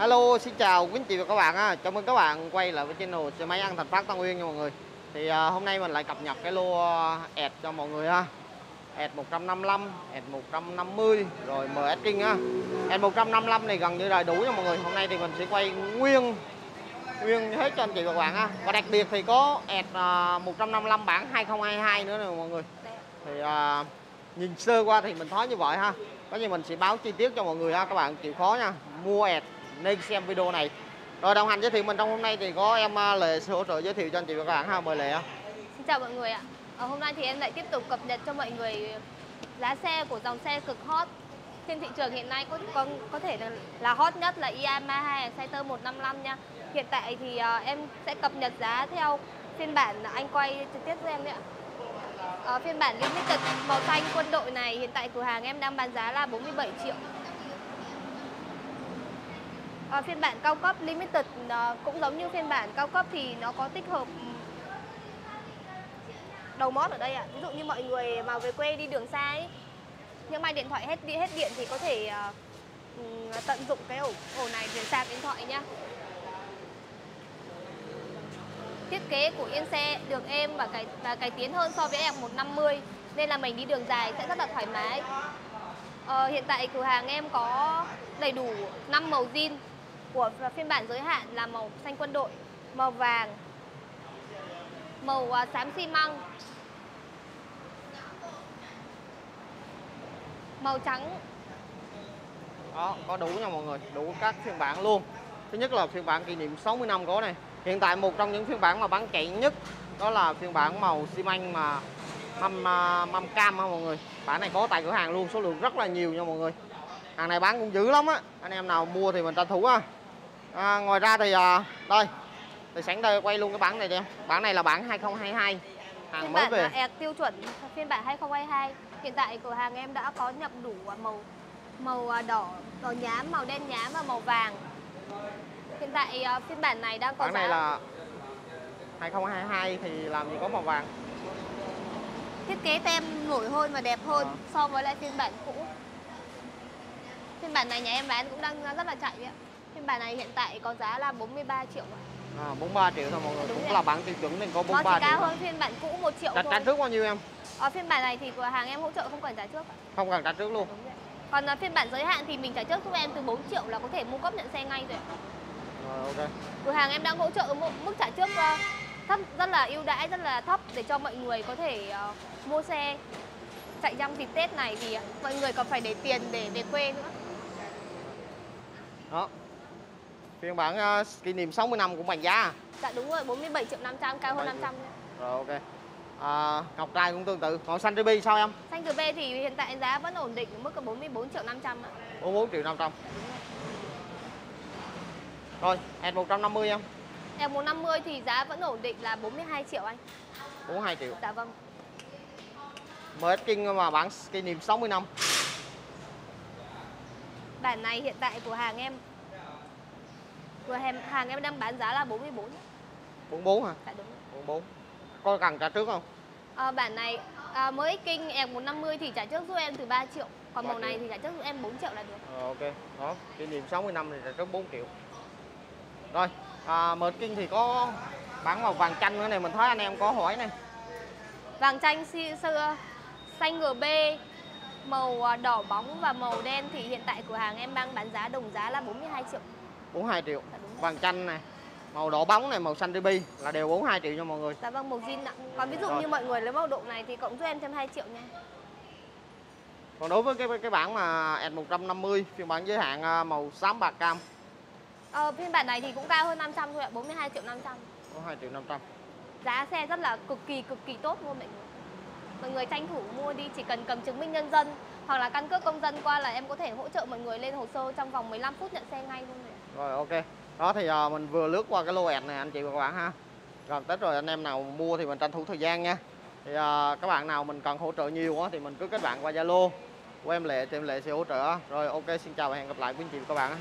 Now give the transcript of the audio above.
Hello, xin chào quý anh chị và các bạn ha. Chào mừng các bạn quay lại với channel xe máy ăn Thành Phát Tân Uyên nha mọi người. Thì hôm nay mình lại cập nhật cái lô ad cho mọi người ha. Ad 155, ad 150 rồi MX King ha. Ad 155 này gần như là đủ nha mọi người. Hôm nay thì mình sẽ quay nguyên hết cho anh chị và các bạn ha. Và đặc biệt thì có ad 155 bản 2022 nữa nè mọi người. Thì nhìn sơ qua thì mình thấy như vậy ha. Có gì mình sẽ báo chi tiết cho mọi người ha, các bạn chịu khó nha. Mua ad nên xem video này. Rồi đồng hành giới thiệu mình trong hôm nay thì có em Lệ sẽ hỗ trợ giới thiệu cho anh chị và các bạn ha. Mời Lệ. Xin chào mọi người ạ. Hôm nay thì em lại tiếp tục cập nhật cho mọi người giá xe của dòng xe cực hot trên thị trường hiện nay, có thể là hot nhất là Yamaha Exciter 155 nha. Hiện tại thì em sẽ cập nhật giá theo phiên bản anh quay trực tiếp cho em đấy ạ. Phiên bản limited màu xanh quân đội này hiện tại cửa hàng em đang bán giá là 47 triệu. Phiên bản cao cấp limited cũng giống như phiên bản cao cấp thì nó có tích hợp đầu mót ở đây ạ. Ví dụ như mọi người mà về quê đi đường xa ấy, nhưng mà điện thoại hết điện thì có thể tận dụng cái ổ này để sạc điện thoại nha. Thiết kế của yên xe được êm và cải tiến hơn so với F150 nên là mình đi đường dài sẽ rất là thoải mái. Hiện tại cửa hàng em có đầy đủ 5 màu zin của phiên bản giới hạn là màu xanh quân đội, màu vàng, màu xám xi măng, màu trắng. Đó, có đủ nha mọi người, đủ các phiên bản luôn. Thứ nhất là phiên bản kỷ niệm 60 năm có này. Hiện tại một trong những phiên bản mà bán chạy nhất đó là phiên bản màu xi măng mà mâm cam ha mọi người. Bản này có tại cửa hàng luôn, số lượng rất là nhiều nha mọi người. Hàng này bán cũng dữ lắm á, anh em nào mua thì mình tranh thủ ha. Ngoài ra thì đây, thì sẵn đây quay luôn cái bản này cho em. Bản này là bản 2022, hàng phiên mới về. Phiên bản tiêu chuẩn phiên bản 2022. Hiện tại cửa hàng em đã có nhập đủ màu đỏ nhám, màu đen nhám và màu vàng. Hiện tại phiên bản này đang có bản giá. Này là 2022 thì làm gì có màu vàng. Thiết kế tem nổi hơn và đẹp hơn so với lại phiên bản cũ. Phiên bản này nhà em bán cũng đang rất là chạy ạ. Phiên bản này hiện tại có giá là 43 triệu ạ. 43 triệu thôi mọi người. Đúng cũng vậy. Là bản tiêu chuẩn nên có 43 triệu. Nó cao hơn phiên bản cũ 1 triệu thôi. Trả trước bao nhiêu em? Phiên bản này thì cửa hàng em hỗ trợ không cần trả trước ạ. Không cần trả trước luôn. Còn phiên bản giới hạn thì mình trả trước giúp em từ 4 triệu là có thể mua cốp nhận xe ngay rồi ạ. Rồi ok. Cửa hàng em đang hỗ trợ mức trả trước thấp, rất là ưu đãi, rất là thấp để cho mọi người có thể mua xe chạy trong dịp Tết này thì mọi người còn phải để tiền để về quê nữa. Đó. Phiên bản kỷ niệm 60 năm cũng bằng giá. Dạ đúng rồi, 47 triệu 500, cao hơn 500. Rồi ok. Ngọc trai cũng tương tự. Còn xanh ruby sao em? Xanh ruby thì hiện tại giá vẫn ổn định ở mức là 44 triệu 500 ạ. 44 triệu 500. Rồi, S150 em. F150 thì giá vẫn ổn định là 42 triệu anh. 42 triệu. Dạ vâng. MX King mà bản kỷ niệm 60 năm. Bản này hiện tại của hàng em. Của hàng em đang bán giá là 44. 44 hả? Dạ đúng. 44. Coi cần trả trước không? Bản này MX King F150 thì trả trước giúp em từ 3 triệu, còn màu này thì trả trước giúp em 4 triệu là được. Ok. Đó, kỷ niệm 60 năm thì trả trước 4 triệu. Rồi. MX King thì có bản màu vàng chanh nữa này, mình thấy anh em có hỏi này. Vàng chanh xưa, xanh GB, màu đỏ bóng và màu đen thì hiện tại cửa hàng em đang bán giá đồng giá là 42 triệu. 42 triệu. Dạ, vàng chanh này, màu đỏ bóng này, màu xanh ruby là đều 42 triệu cho mọi người. Dạ vâng, màu zin ạ. Còn ví dụ rồi. Như mọi người lấy màu độ này thì cộng giúp em thêm 2 triệu nha. Còn đối với cái bản mà S150 phiên bản giới hạn màu xám bạc cam. Phiên bản này thì cũng cao hơn 500 thôi ạ, 42 triệu 500. 42 triệu 500. Giá xe rất là cực kỳ tốt luôn mọi người. Mọi người tranh thủ mua đi, chỉ cần cầm chứng minh nhân dân hoặc là căn cước công dân qua là em có thể hỗ trợ mọi người lên hồ sơ trong vòng 15 phút nhận xe ngay luôn rồi. Rồi ok. Đó thì mình vừa lướt qua cái lô ad này anh chị và các bạn ha. Gần Tết rồi, anh em nào mua thì mình tranh thủ thời gian nha. Thì các bạn nào mình cần hỗ trợ nhiều quá thì mình cứ kết bạn qua Zalo của em Lệ thì em Lệ sẽ hỗ trợ. Rồi ok, xin chào và hẹn gặp lại quý anh chị và các bạn.